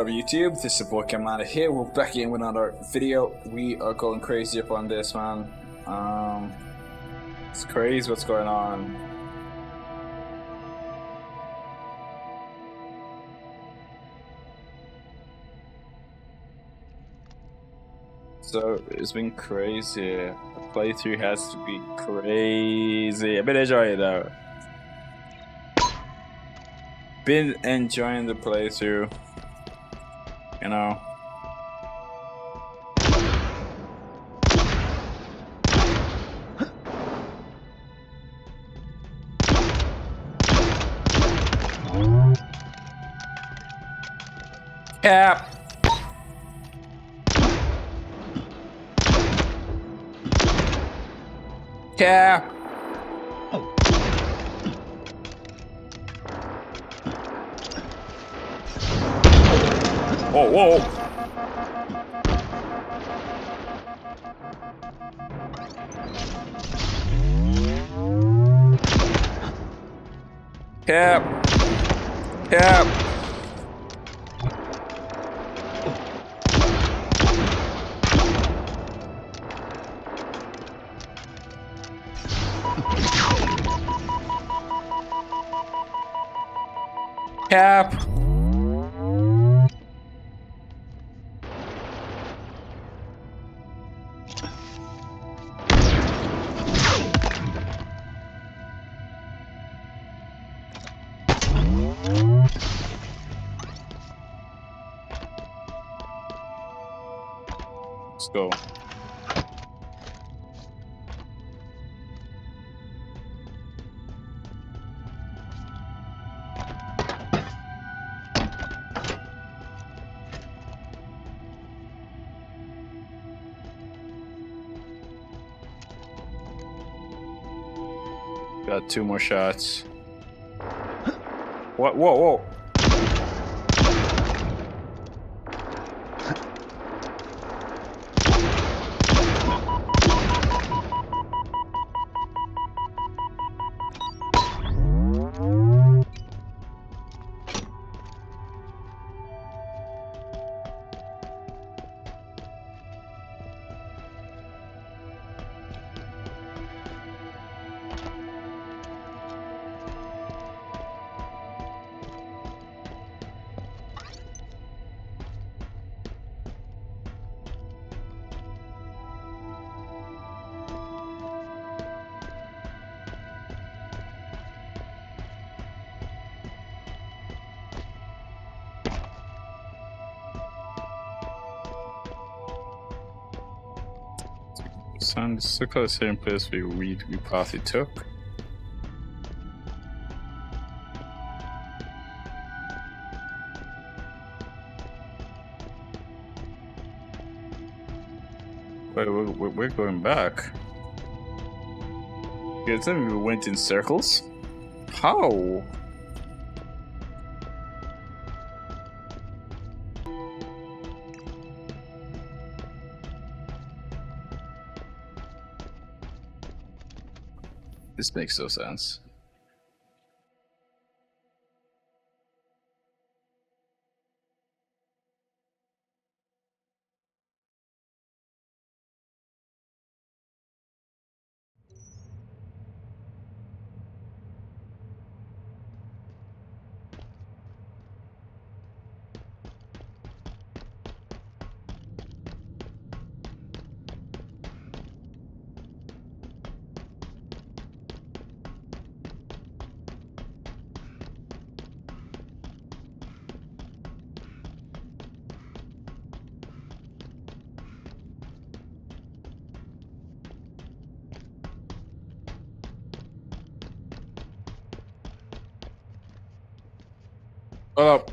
Whatever YouTube, this is your boy Camada here. We're back in with another video. We are going crazy up on this, man. It's crazy what's going on. So it's been crazy. The playthrough has to be crazy. I've been enjoying it though. Been enjoying the playthrough. You know. Yeah. Yeah. Whoa, whoa, whoa. Cap. Cap. Cap. Let's go. Got two more shots. What? Whoa, whoa. And it's look at the same place we path it took. Wait, we're going back. Yeah, it's like we went in circles. How? This makes no sense. Oh,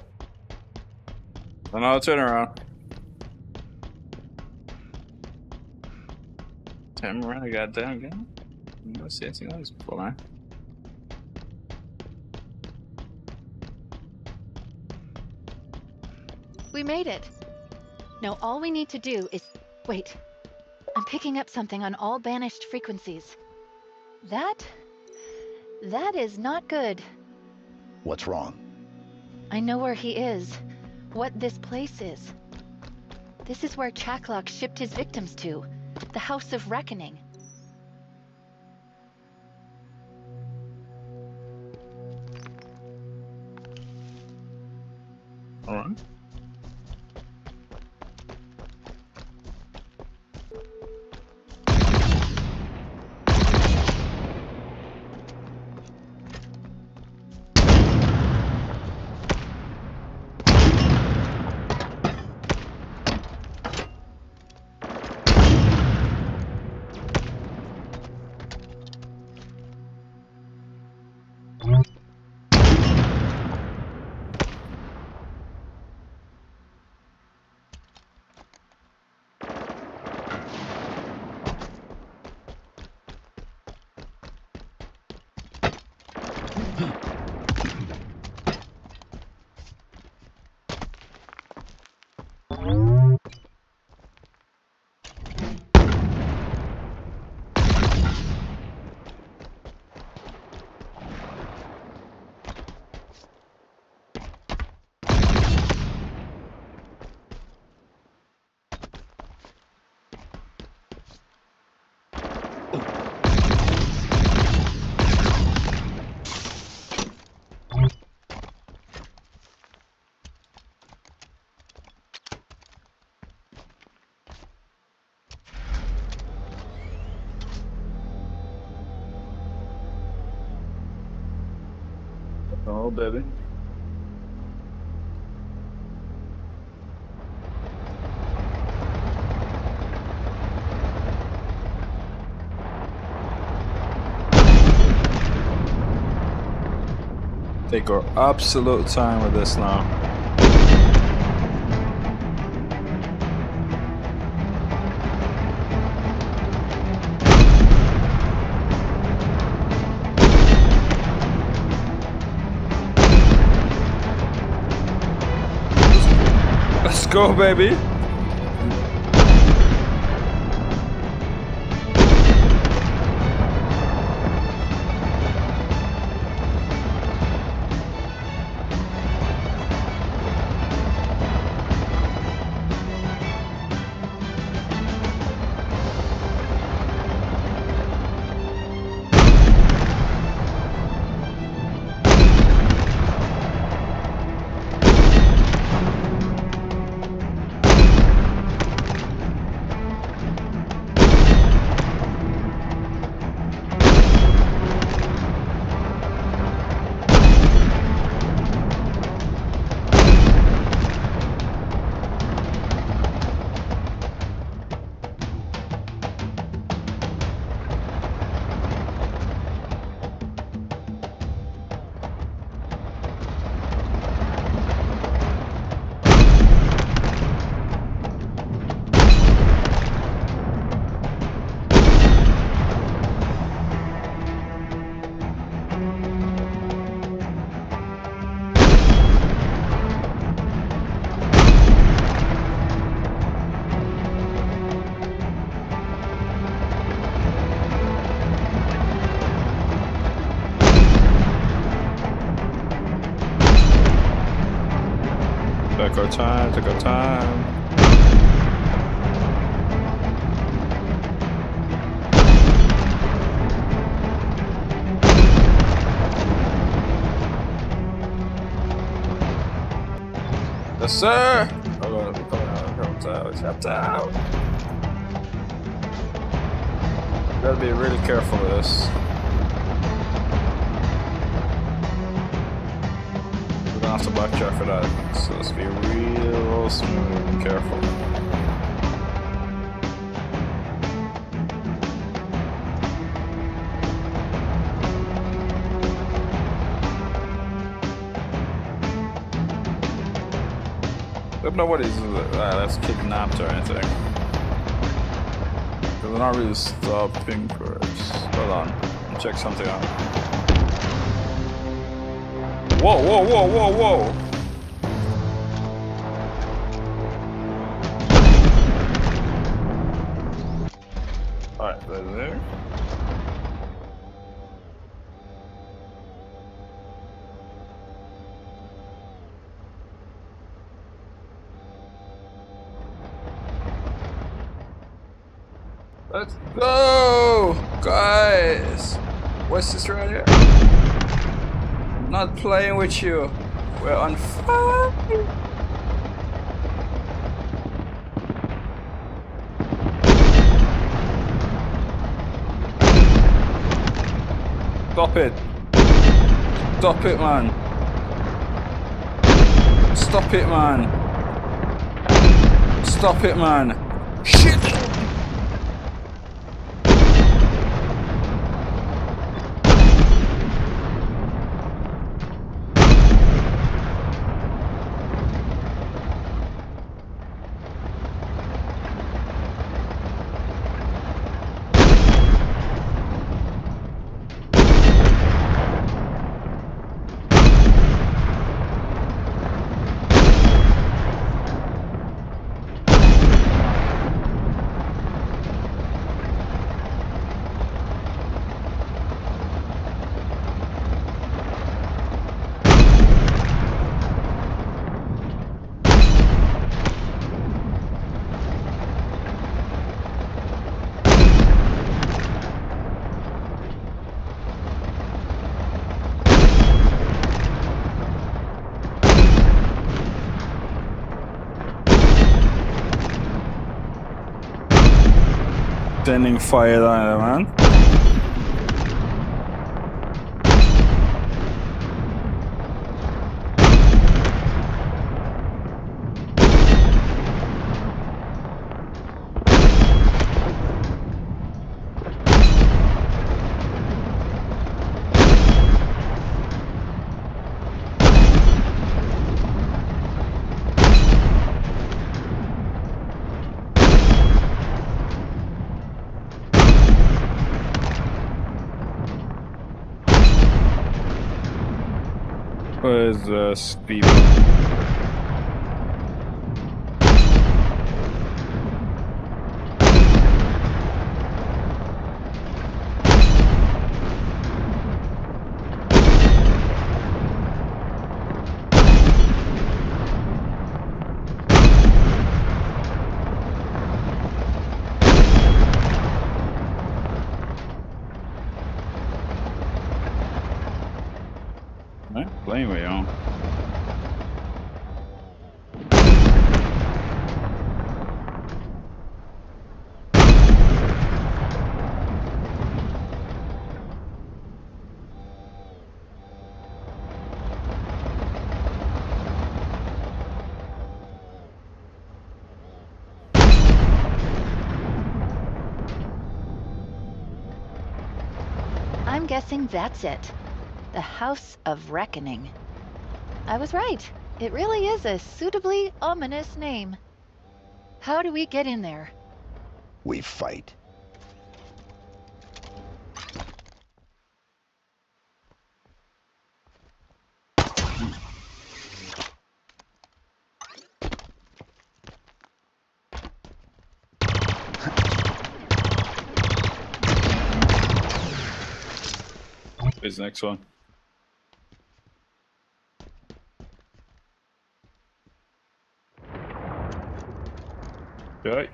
another turnaround. Turn around a goddamn game. I never seen anything like this before, man. We made it. Now all we need to do is wait. I'm picking up something on all banished frequencies. That is not good. What's wrong? I know where he is. what this place is. This is where Chaklok shipped his victims to, the House of Reckoning. All right. Oh, baby. Take our absolute time with this now. Go, baby. Take our time. Yes, sir. I'm gonna be coming out. Trapped out. Gotta be really careful with this. Off the backtrack for that, so let's be real smooth and careful. Nobody's that's kidnapped or anything. They're not really stopping for us. Hold on, I'll check something out. Whoa, whoa, whoa, whoa, whoa! Alright, right there. Let's go, guys. What's this right here? I'm not playing with you. We're on fire. Stop it. Stop it, man. Stop it, man. Stop it, man. Shit. Sending fire down there, man. Is this people? Anyway, I'm guessing that's it. The House of Reckoning. I was right. It really is a suitably ominous name. How do we get in there? We fight. Here's the next one. Right.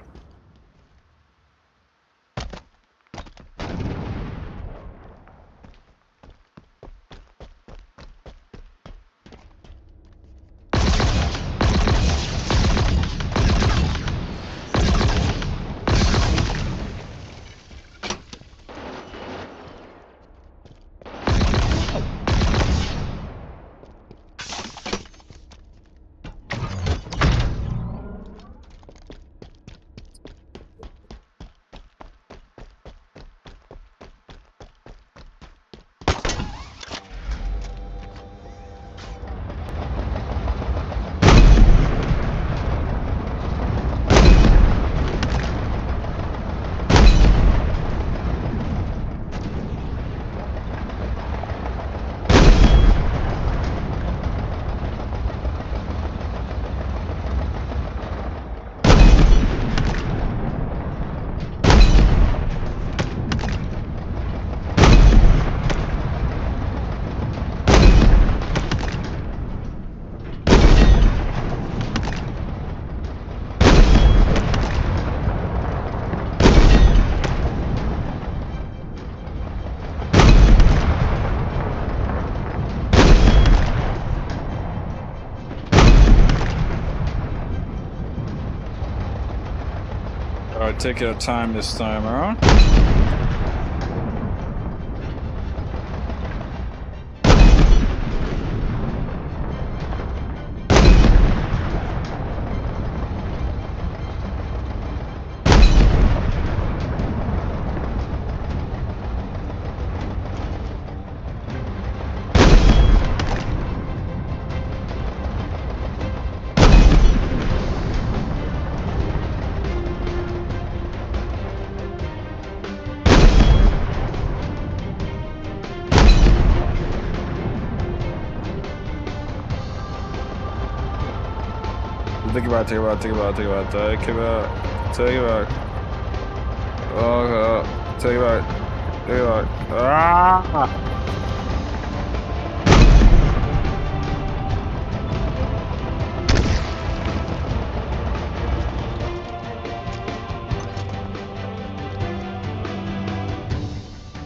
try to take our time this time around. Take it back. Ah!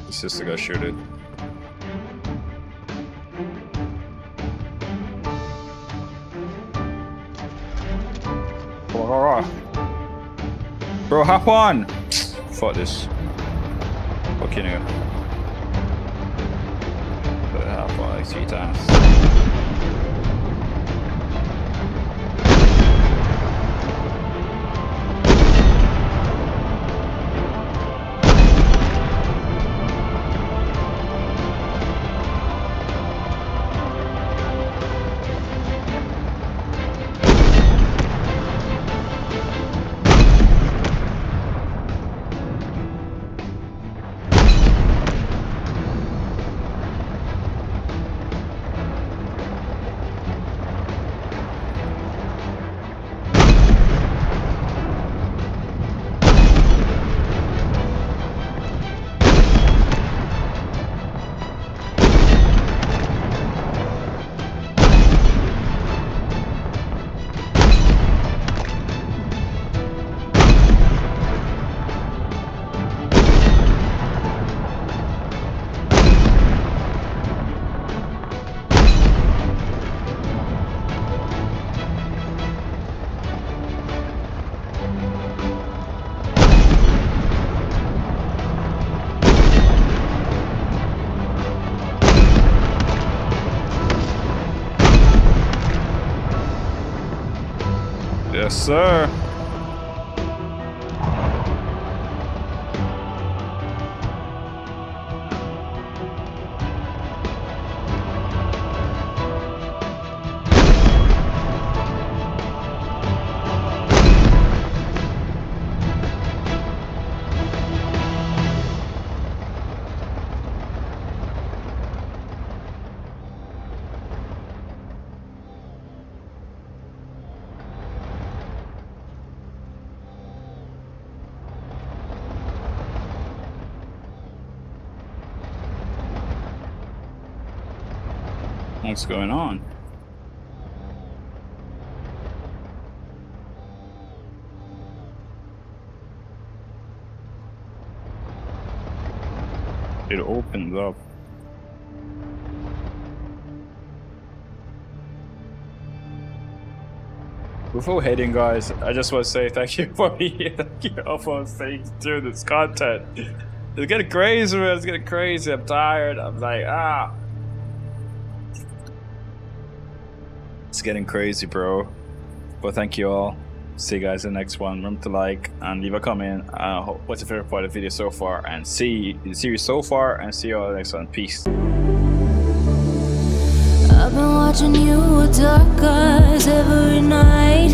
It's just to go shoot it. Bro, hop on! Fuck this. Fucking hell. Put it hop on like 3 times. Yes, sir. What's going on? It opens up. Before heading, guys, I just want to say thank you for being here. Thank you all for staying through this content. It's getting crazy, man. It's getting crazy. I'm tired. I'm like, ah. It's getting crazy, bro, but thank you all. See you guys in the next one. Remember to like and leave a comment. What's your favorite part of the video so far, and see the series so far, and see you all next one. Peace. I've been watching you with dark eyes every night,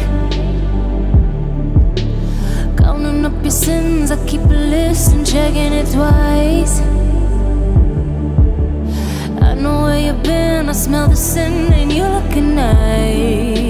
counting up your sins. I keep a list and checking it twice. I know where you've been, I smell the sin and you're looking nice.